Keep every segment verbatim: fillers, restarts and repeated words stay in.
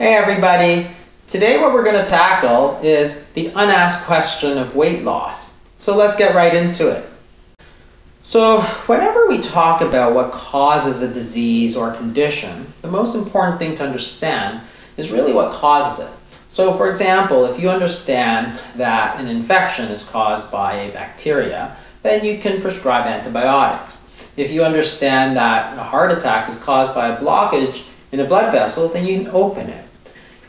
Hey everybody, today what we're going to tackle is the unasked question of weight loss. So let's get right into it. So whenever we talk about what causes a disease or a condition, the most important thing to understand is really what causes it. So for example, if you understand that an infection is caused by a bacteria, then you can prescribe antibiotics. If you understand that a heart attack is caused by a blockage in a blood vessel, then you can open it.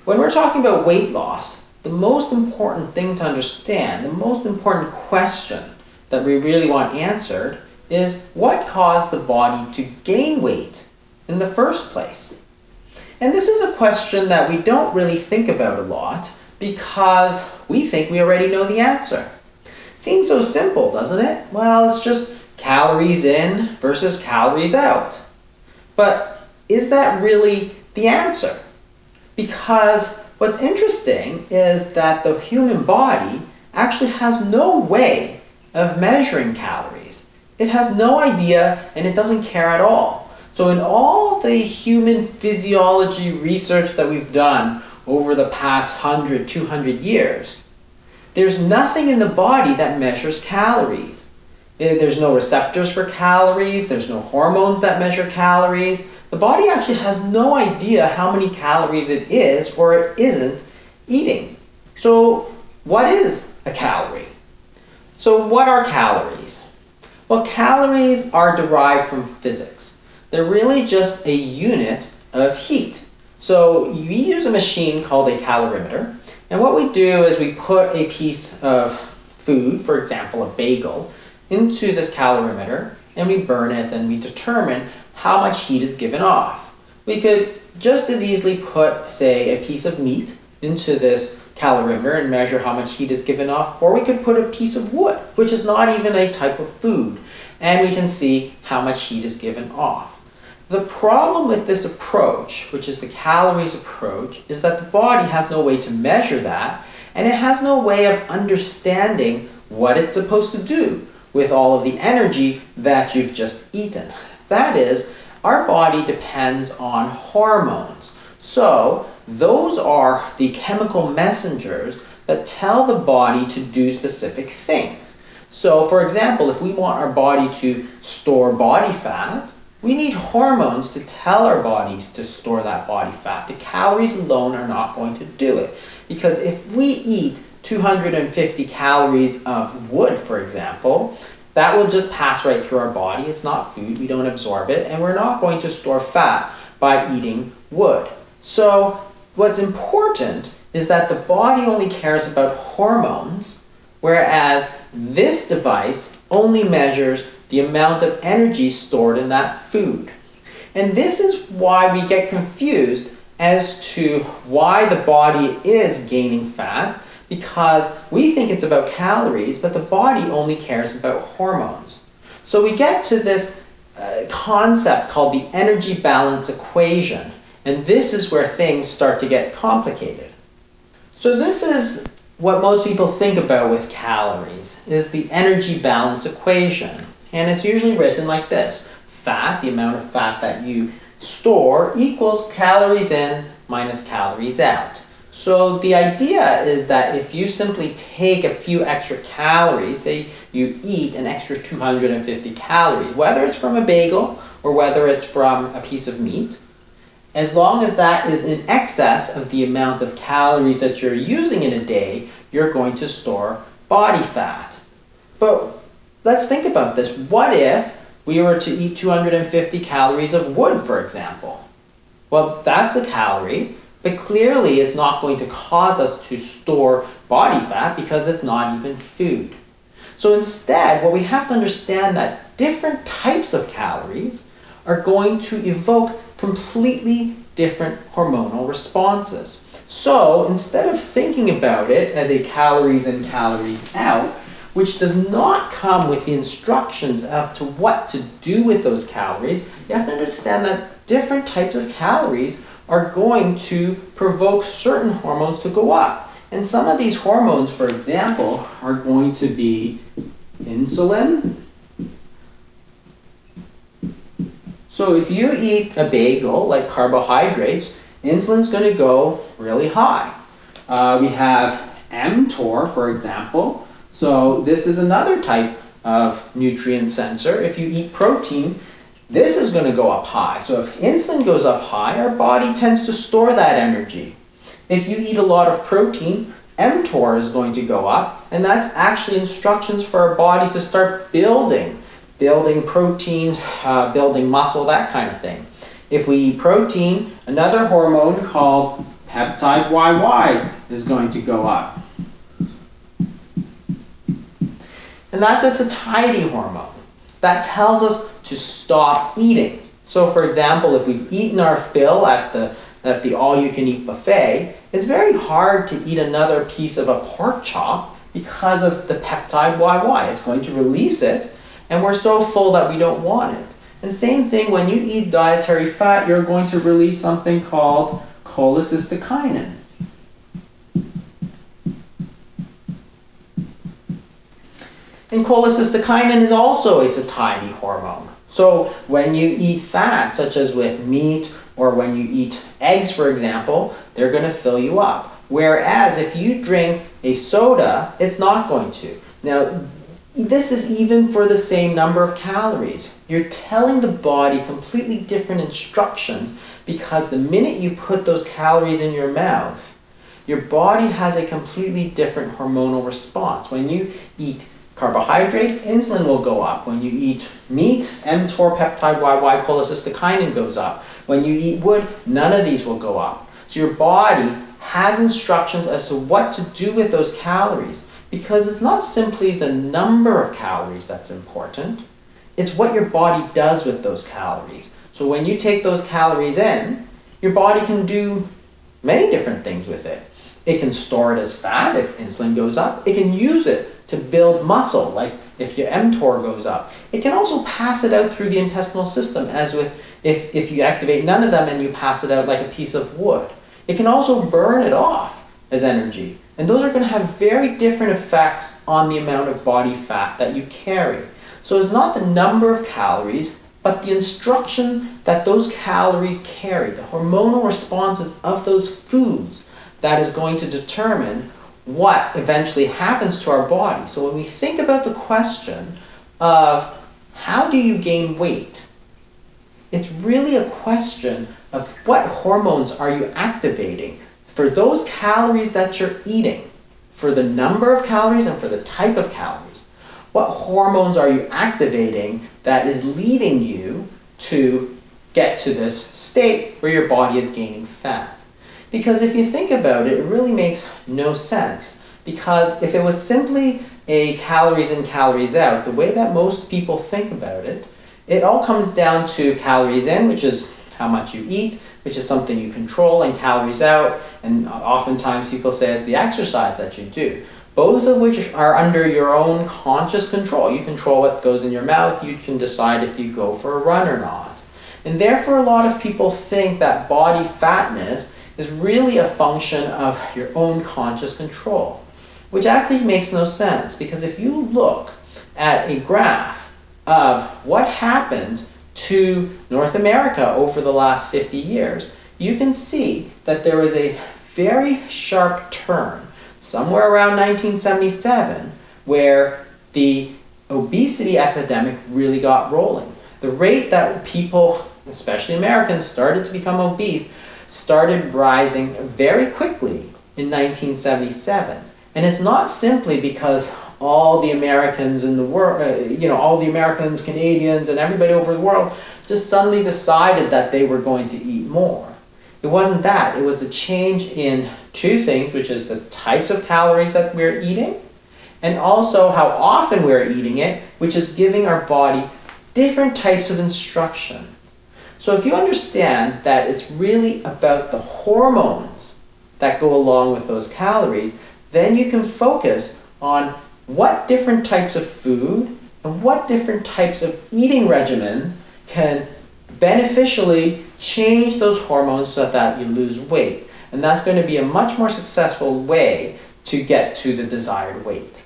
When we're talking about weight loss, the most important thing to understand, the most important question that we really want answered is what caused the body to gain weight in the first place? And this is a question that we don't really think about a lot because we think we already know the answer. Seems so simple, doesn't it? Well, it's just calories in versus calories out. But is that really the answer? Because what's interesting is that the human body actually has no way of measuring calories. It has no idea and it doesn't care at all. So in all the human physiology research that we've done over the past one hundred, two hundred years, there's nothing in the body that measures calories. There's no receptors for calories, there's no hormones that measure calories. The body actually has no idea how many calories it is or it isn't eating. So what is a calorie? So what are calories? Well, calories are derived from physics. They're really just a unit of heat. So we use a machine called a calorimeter. And what we do is we put a piece of food, for example, a bagel, into this calorimeter and we burn it and we determine how much heat is given off. We could just as easily put, say, a piece of meat into this calorimeter and measure how much heat is given off, or we could put a piece of wood, which is not even a type of food, and we can see how much heat is given off. The problem with this approach, which is the calories approach, is that the body has no way to measure that, and it has no way of understanding what it's supposed to do with all of the energy that you've just eaten. That is, our body depends on hormones. So those are the chemical messengers that tell the body to do specific things. So for example, if we want our body to store body fat, we need hormones to tell our bodies to store that body fat. The calories alone are not going to do it. Because if we eat two hundred fifty calories of wood, for example, that will just pass right through our body. It's not food, we don't absorb it, and we're not going to store fat by eating wood. So what's important is that the body only cares about hormones, whereas this device only measures the amount of energy stored in that food. And this is why we get confused as to why the body is gaining fat, because we think it's about calories, but the body only cares about hormones. So we get to this uh, concept called the energy balance equation, and this is where things start to get complicated. So this is what most people think about with calories, is the energy balance equation. And it's usually written like this. Fat, the amount of fat that you store, equals calories in minus calories out. So the idea is that if you simply take a few extra calories, say you eat an extra two hundred fifty calories, whether it's from a bagel or whether it's from a piece of meat, as long as that is in excess of the amount of calories that you're using in a day, you're going to store body fat. But let's think about this. What if we were to eat two hundred fifty calories of wood, for example? Well, that's a calorie, but clearly it's not going to cause us to store body fat because it's not even food. So instead, what we have to understand that different types of calories are going to evoke completely different hormonal responses. So instead of thinking about it as a calories in, calories out, which does not come with the instructions as to what to do with those calories, you have to understand that different types of calories are going to provoke certain hormones to go up. And some of these hormones, for example, are going to be insulin. So if you eat a bagel, like carbohydrates, insulin's going to go really high. Uh, we have mTOR, for example. So this is another type of nutrient sensor. If you eat protein, this is going to go up high. So if insulin goes up high, our body tends to store that energy. If you eat a lot of protein, mTOR is going to go up, and that's actually instructions for our body to start building, building proteins, uh, building muscle, that kind of thing. If we eat protein, another hormone called peptide Y Y is going to go up. And that's a satiety hormone that tells us to stop eating. So for example, if we've eaten our fill at the, at the all-you-can-eat buffet, it's very hard to eat another piece of a pork chop because of the peptide Y Y. It's going to release it, and we're so full that we don't want it. And same thing, when you eat dietary fat, you're going to release something called cholecystokinin. And cholecystokinin is also a satiety hormone. So when you eat fat, such as with meat, or when you eat eggs, for example, they're going to fill you up. Whereas if you drink a soda, it's not going to. Now, this is even for the same number of calories. You're telling the body completely different instructions, because the minute you put those calories in your mouth, your body has a completely different hormonal response. When you eat carbohydrates, insulin will go up. When you eat meat, mTOR, peptide Y Y, cholecystokinin goes up. When you eat wood, none of these will go up. So your body has instructions as to what to do with those calories, because it's not simply the number of calories that's important, it's what your body does with those calories. So when you take those calories in, your body can do many different things with it. It can store it as fat if insulin goes up. It can use it to build muscle, like if your mTOR goes up. It can also pass it out through the intestinal system, as with if, if you activate none of them and you pass it out like a piece of wood. It can also burn it off as energy. And those are going to have very different effects on the amount of body fat that you carry. So it's not the number of calories, but the instruction that those calories carry, the hormonal responses of those foods, that is going to determine what eventually happens to our body. So when we think about the question of how do you gain weight, it's really a question of what hormones are you activating for those calories that you're eating, for the number of calories and for the type of calories. What hormones are you activating that is leading you to get to this state where your body is gaining fat? Because if you think about it, it really makes no sense. Because if it was simply a calories in, calories out, the way that most people think about it, it all comes down to calories in, which is how much you eat, which is something you control, and calories out, and oftentimes people say it's the exercise that you do. Both of which are under your own conscious control. You control what goes in your mouth, you can decide if you go for a run or not. And therefore a lot of people think that body fatness is really a function of your own conscious control, which actually makes no sense, because if you look at a graph of what happened to North America over the last fifty years, you can see that there was a very sharp turn somewhere around nineteen seventy-seven where the obesity epidemic really got rolling. The rate that people, especially Americans, started to become obese started rising very quickly in nineteen seventy-seven. And it's not simply because all the Americans in the world, you know, all the Americans, Canadians, and everybody over the world just suddenly decided that they were going to eat more. It wasn't that. It was the change in two things, which is the types of calories that we're eating, and also how often we're eating it, which is giving our body different types of instruction. So if you understand that it's really about the hormones that go along with those calories, then you can focus on what different types of food and what different types of eating regimens can beneficially change those hormones so that you lose weight. And that's going to be a much more successful way to get to the desired weight.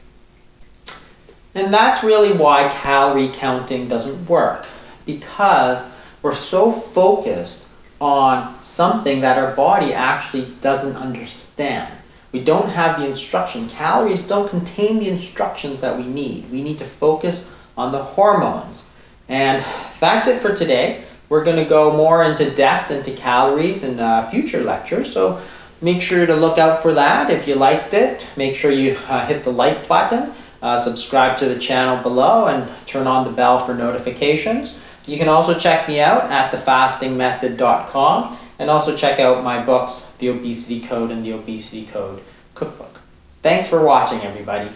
And that's really why calorie counting doesn't work, because we're so focused on something that our body actually doesn't understand. We don't have the instruction. Calories don't contain the instructions that we need. We need to focus on the hormones. And that's it for today. We're going to go more into depth into calories in uh, future lectures, so make sure to look out for that. If you liked it, make sure you uh, hit the like button, uh, subscribe to the channel below, and turn on the bell for notifications. You can also check me out at the fasting method dot com, and also check out my books, The Obesity Code and The Obesity Code Cookbook. Thanks for watching, everybody.